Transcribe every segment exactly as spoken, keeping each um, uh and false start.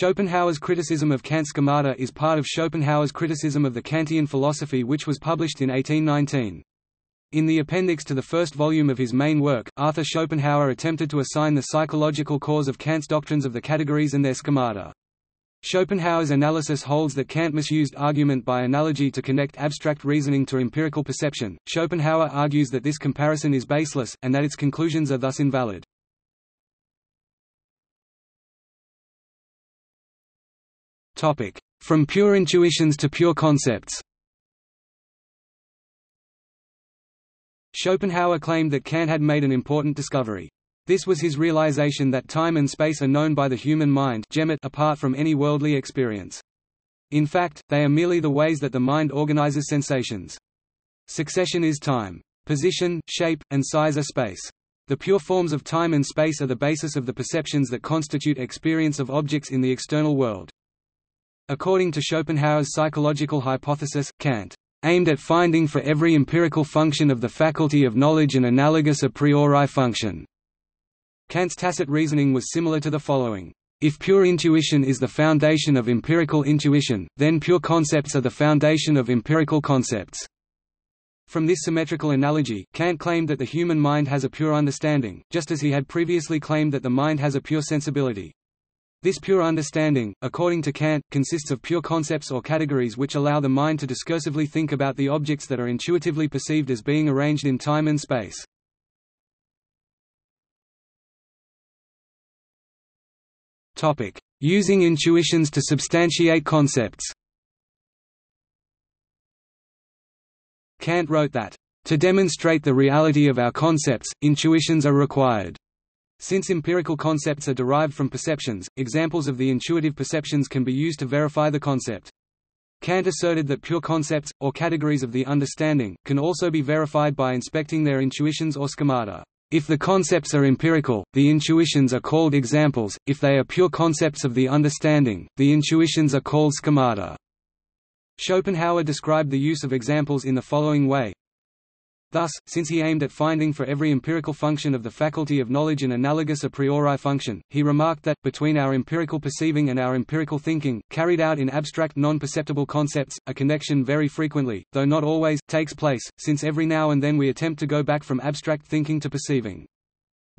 Schopenhauer's criticism of Kant's schemata is part of Schopenhauer's criticism of the Kantian philosophy, which was published in eighteen nineteen. In the appendix to the first volume of his main work, Arthur Schopenhauer attempted to assign the psychological cause of Kant's doctrines of the categories and their schemata. Schopenhauer's analysis holds that Kant misused argument by analogy to connect abstract reasoning to empirical perception. Schopenhauer argues that this comparison is baseless, and that its conclusions are thus invalid. From pure intuitions to pure concepts. Schopenhauer claimed that Kant had made an important discovery. This was his realization that time and space are known by the human mind apart from any worldly experience. In fact, they are merely the ways that the mind organizes sensations. Succession is time. Position, shape, and size are space. The pure forms of time and space are the basis of the perceptions that constitute experience of objects in the external world. According to Schopenhauer's psychological hypothesis, Kant aimed at finding for every empirical function of the faculty of knowledge an analogous a priori function. Kant's tacit reasoning was similar to the following: if pure intuition is the foundation of empirical intuition, then pure concepts are the foundation of empirical concepts. From this symmetrical analogy, Kant claimed that the human mind has a pure understanding, just as he had previously claimed that the mind has a pure sensibility. This pure understanding, according to Kant, consists of pure concepts or categories which allow the mind to discursively think about the objects that are intuitively perceived as being arranged in time and space. Topic: using intuitions to substantiate concepts. Kant wrote that, "To demonstrate the reality of our concepts, intuitions are required." Since empirical concepts are derived from perceptions, examples of the intuitive perceptions can be used to verify the concept. Kant asserted that pure concepts, or categories of the understanding, can also be verified by inspecting their intuitions or schemata. If the concepts are empirical, the intuitions are called examples; if they are pure concepts of the understanding, the intuitions are called schemata. Schopenhauer described the use of examples in the following way. Thus, since he aimed at finding for every empirical function of the faculty of knowledge an analogous a priori function, he remarked that, between our empirical perceiving and our empirical thinking, carried out in abstract non-perceptible concepts, a connection very frequently, though not always, takes place, since every now and then we attempt to go back from abstract thinking to perceiving.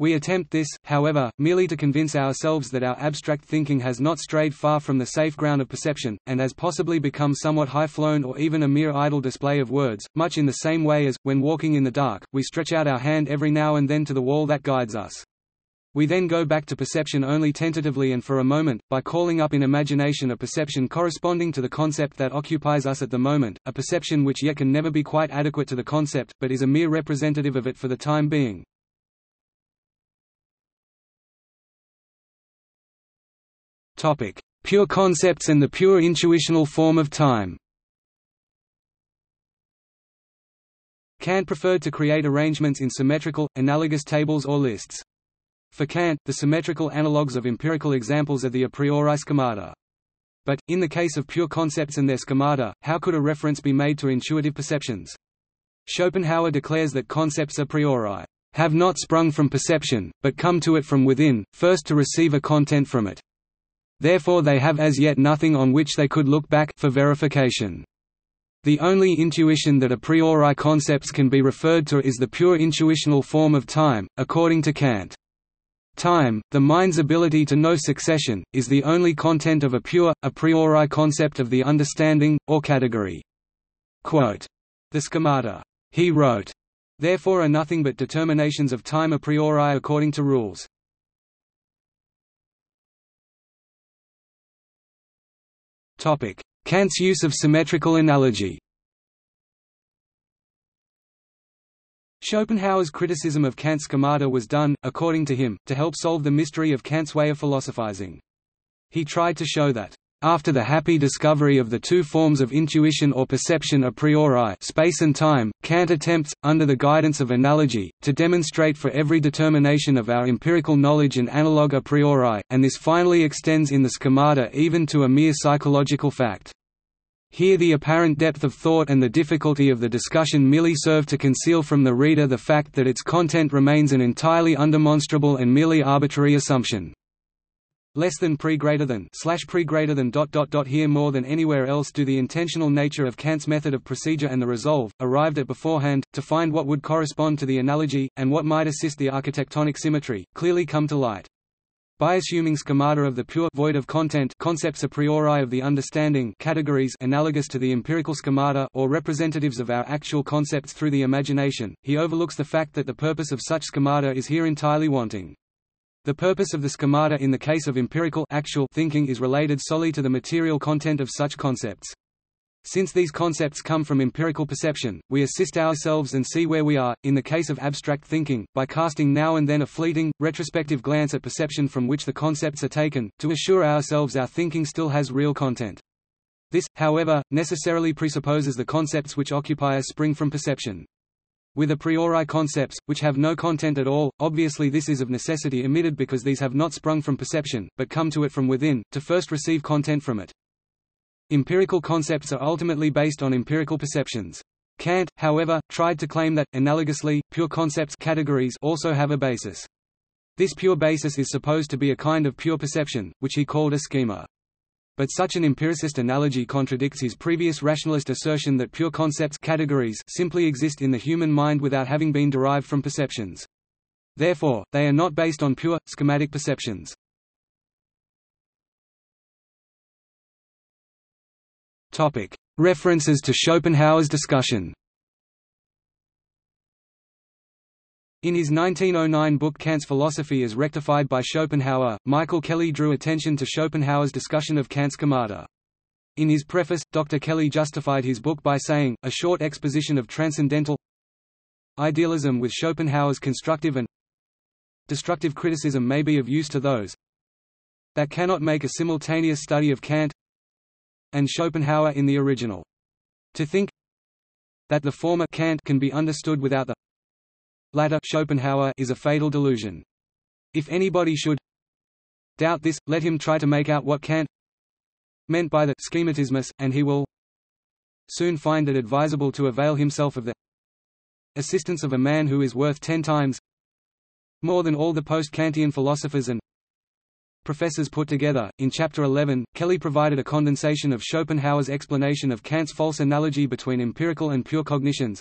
We attempt this, however, merely to convince ourselves that our abstract thinking has not strayed far from the safe ground of perception, and has possibly become somewhat high-flown or even a mere idle display of words, much in the same way as, when walking in the dark, we stretch out our hand every now and then to the wall that guides us. We then go back to perception only tentatively and for a moment, by calling up in imagination a perception corresponding to the concept that occupies us at the moment, a perception which yet can never be quite adequate to the concept, but is a mere representative of it for the time being. Topic: pure concepts and the pure intuitional form of time. Kant preferred to create arrangements in symmetrical, analogous tables or lists. For Kant, the symmetrical analogues of empirical examples are the a priori schemata. But, in the case of pure concepts and their schemata, how could a reference be made to intuitive perceptions? Schopenhauer declares that concepts a priori have not sprung from perception, but come to it from within, first to receive a content from it. Therefore they have as yet nothing on which they could look back for verification. The only intuition that a priori concepts can be referred to is the pure intuitional form of time, according to Kant. Time, the mind's ability to know succession, is the only content of a pure, a priori concept of the understanding, or category. Quote, "The schemata," he wrote, "therefore are nothing but determinations of time a priori according to rules." Kant's use of symmetrical analogy. Schopenhauer's criticism of Kant's schemata was done, according to him, to help solve the mystery of Kant's way of philosophizing. He tried to show that, after the happy discovery of the two forms of intuition or perception a priori, space and time, Kant attempts, under the guidance of analogy, to demonstrate for every determination of our empirical knowledge an analogue a priori, and this finally extends in the schemata even to a mere psychological fact. Here the apparent depth of thought and the difficulty of the discussion merely serve to conceal from the reader the fact that its content remains an entirely undemonstrable and merely arbitrary assumption. less than pre greater than slash pre greater than dot dot dot here more than anywhere else do the intentional nature of Kant's method of procedure and the resolve, arrived at beforehand, to find what would correspond to the analogy, and what might assist the architectonic symmetry, clearly come to light. By assuming schemata of the pure void of content concepts a priori of the understanding categories analogous to the empirical schemata or representatives of our actual concepts through the imagination, he overlooks the fact that the purpose of such schemata is here entirely wanting. The purpose of the schemata in the case of empirical actual thinking is related solely to the material content of such concepts. Since these concepts come from empirical perception, we assist ourselves and see where we are, in the case of abstract thinking, by casting now and then a fleeting, retrospective glance at perception from which the concepts are taken, to assure ourselves our thinking still has real content. This, however, necessarily presupposes the concepts which occupy us spring from perception. With a priori concepts, which have no content at all, obviously this is of necessity omitted because these have not sprung from perception, but come to it from within, to first receive content from it. Empirical concepts are ultimately based on empirical perceptions. Kant, however, tried to claim that, analogously, pure concepts categories also have a basis. This pure basis is supposed to be a kind of pure perception, which he called a schema. But such an empiricist analogy contradicts his previous rationalist assertion that pure concepts categories simply exist in the human mind without having been derived from perceptions. Therefore, they are not based on pure, schematic perceptions. References to Schopenhauer's discussion. In his nineteen oh nine book Kant's Philosophy as Rectified by Schopenhauer, Michael Kelly drew attention to Schopenhauer's discussion of Kant's schemata. In his preface, Doctor Kelly justified his book by saying, "A short exposition of transcendental idealism with Schopenhauer's constructive and destructive criticism may be of use to those that cannot make a simultaneous study of Kant and Schopenhauer in the original. To think that the former Kant can be understood without the latter Schopenhauer is a fatal delusion. If anybody should doubt this, let him try to make out what Kant meant by the schematismus, and he will soon find it advisable to avail himself of the assistance of a man who is worth ten times more than all the post-Kantian philosophers and professors put together." In Chapter eleven, Kelly provided a condensation of Schopenhauer's explanation of Kant's false analogy between empirical and pure cognitions.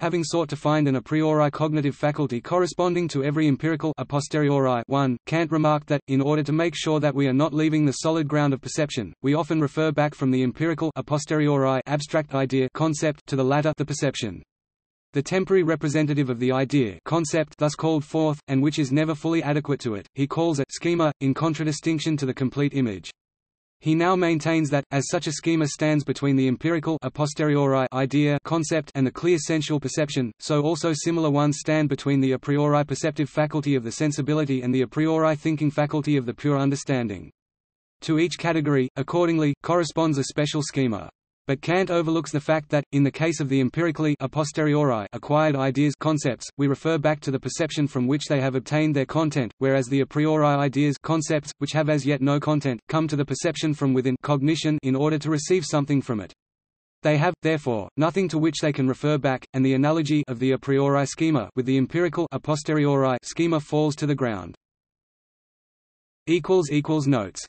Having sought to find an a priori cognitive faculty corresponding to every empirical a posteriori one, Kant remarked that, in order to make sure that we are not leaving the solid ground of perception, we often refer back from the empirical a posteriori abstract idea concept to the latter the perception. The temporary representative of the idea concept thus called forth, and which is never fully adequate to it, he calls a schema, in contradistinction to the complete image. He now maintains that, as such a schema stands between the empirical a posteriori idea concept and the clear sensual perception, so also similar ones stand between the a priori perceptive faculty of the sensibility and the a priori thinking faculty of the pure understanding. To each category, accordingly, corresponds a special schema. But Kant overlooks the fact that, in the case of the empirically a posteriori acquired ideas concepts, we refer back to the perception from which they have obtained their content, whereas the a priori ideas concepts, which have as yet no content, come to the perception from within cognition in order to receive something from it. They have, therefore, nothing to which they can refer back, and the analogy of the a priori schema with the empirical a posteriori schema falls to the ground. Notes